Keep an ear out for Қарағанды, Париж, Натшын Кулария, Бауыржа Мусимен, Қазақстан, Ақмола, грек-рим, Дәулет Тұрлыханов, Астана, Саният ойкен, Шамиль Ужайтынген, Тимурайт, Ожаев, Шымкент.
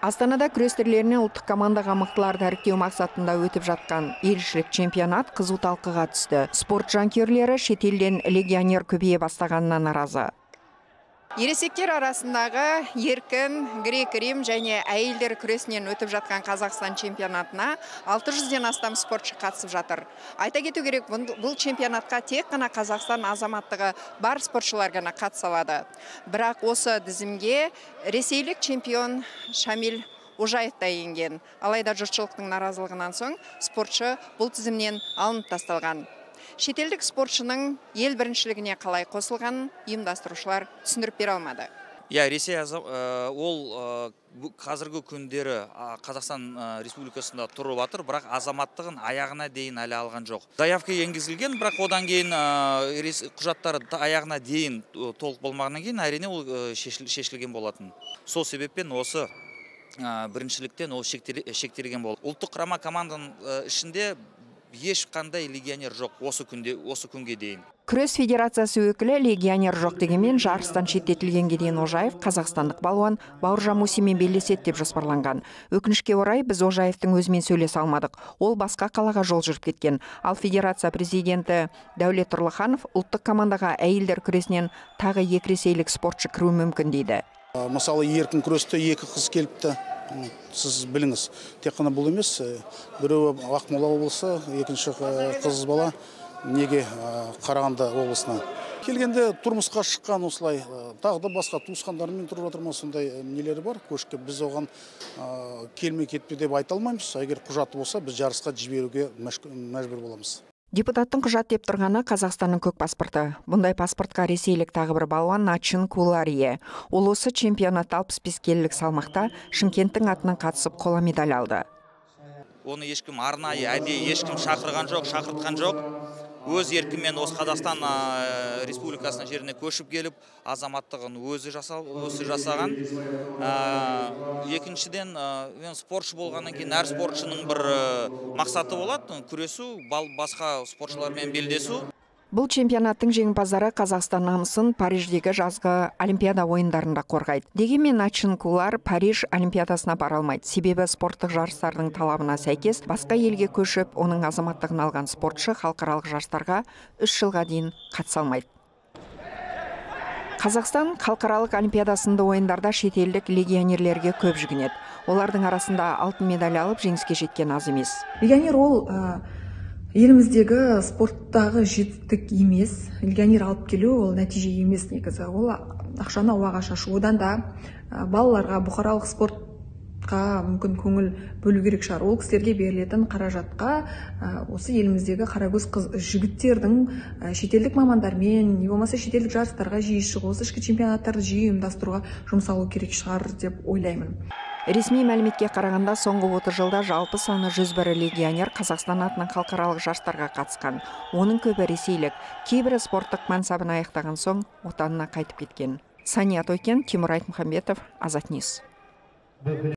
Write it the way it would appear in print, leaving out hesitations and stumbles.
Астанада күрестерлеріне ұлттық командаға мықтыларды іріктеу мақсатында өтіп жатқан елшілік чемпионат қызу талқыға түсті. Спорт жанкүйерлері шетелден легионер көбейе бастағанына наразы. Ересектер арасындағы еркін, грек-рим және әйелдер күресінен өтіп жатқан Қазақстан чемпионатына 600-ден астам спортшы қатысып жатыр. Айта кету керек, бұл чемпионатқа тек қана Қазақстан азаматтығы бар спортшылар ғана қатысалады. Бірақ осы дізімге ресейлік чемпион Шамиль Ужайтынген. Алайда жұртшылықтың наразылығынан соң спортшы бұл тізімнен алынып тасталған. Шетелдік спортшының ел біріншілігіне қалай қосылған ұйымдастырушылар түсіндіріп бере алмады. Ресей ол қазіргі күндері Қазақстан Республикасында тұрып жатыр, бірақ азаматтығын аяғына дейін әлі алған жоқ. Заявка енгізілген, бірақ одан кейін құжаттары аяғына дейін толық болмағаннан кейін әрине ол шешілген болатын. Сол себеппен осы біріншіліктен ол шектелген болды. Ұлттық құрама команданың ішінде ешқандай легионер жоқ осы күнге дейін. Күрес федерациясы өкілі легионер жоқ дегенмен жарыстан шеттетілгенге дейін Ожаев қазақстандық балуан Бауыржа Мусимен белдеседі деп жоспарланған. Өкінішке орай біз Ожаевтың өзімен сөйлесе алмадық. Ол басқа қалаға жол жүріп кеткен. Ал федерация президенті Дәулет Тұрлыханов ұлттық командаға әйелдер күресінен тағы екі ресейлік спортшы кіруі мүмкін дейді. Мысалы еркін күресте екі қыз келіпті. Сіз біліңіз, тек қана бұл емес, біреуі Ақмола облысы, екінші қыз бала неге Қарағанды облысына. Келгенде тұрмысқа шыққан осылай, тағы да басқа туысқандарымен тұрып отырма сондай нелері бар. Көшке біз оған келмей кетпе деп айта алмаймыз. Егер құжаты болса, біз жарысқа жіберуге мәжбүр боламыз. Депутаттың құжат деп тұрғаны Қазақстанның көк паспорты. Бұндай паспортқа ресейлік тағы бір балуан Натшын Кулария. Ол осы чемпионат 65-келілік салмақта Шымкенттің атынан қатысып қола медаль алды. Оны ешкім арнайы, әдейі ешкім шақыртқан жоқ. Өз еркімен осы Қазақстан Республикасының жеріне көшіп келіп, азаматтығын өзі жасаған. Екіншіден, спортшы болғаннан кейін әр спортшының бір мақсаты болады, күресу, басқа спортшылармен белдесу. Бұл чемпионаттың жеңімпаздары Қазақстан намысын Париждегі жазғы олимпиада ойындарында қорғайды. Дегенмен Натшын Кулар Париж олимпиадасына бара алмайды. Себебі спорттық жарыстардың талабына сәйкес басқа елге көшіп, оның азаматтығын алған спортшы халықаралық жарыстарға 3 жылға дейін қатыса алмайды. Қазақстан халықаралық олимпиадасында ойындарда шетелдік легионерлерге көп жүгінеді. Олардың арасында алтын медаль алып жеңіске жеткен аз емес. Легионер ол еліміздегі спорттағы жетістік емес, легионер алып келу ол нәтиже емес негізі, ол ақшаны ауаға шашу. Одан да балаларға бұқаралық спортқа мүмкін көңіл бөлу керек шығар. Ол кісілерге берілетін қаражатқа осы еліміздегі қарагөз жігіттердің шетелдік мамандармен, не болмаса шетелдік жарыстарға жиі шығу, осы ішкі чемпионаттарды жиі ұйымдастыруға жұмсалу керек шығар деп ойлаймын. Ресми мәліметке қарағанда соңғы 30 жылда жалпы саны 101 легионер Қазақстан атынан халықаралық жарыстарға қатысқан. Оның көбі ресейлік, кейбірі спорттық мансабын аяқтаған соң отанына қайтып кеткен. Саният ойкен, Тимурайт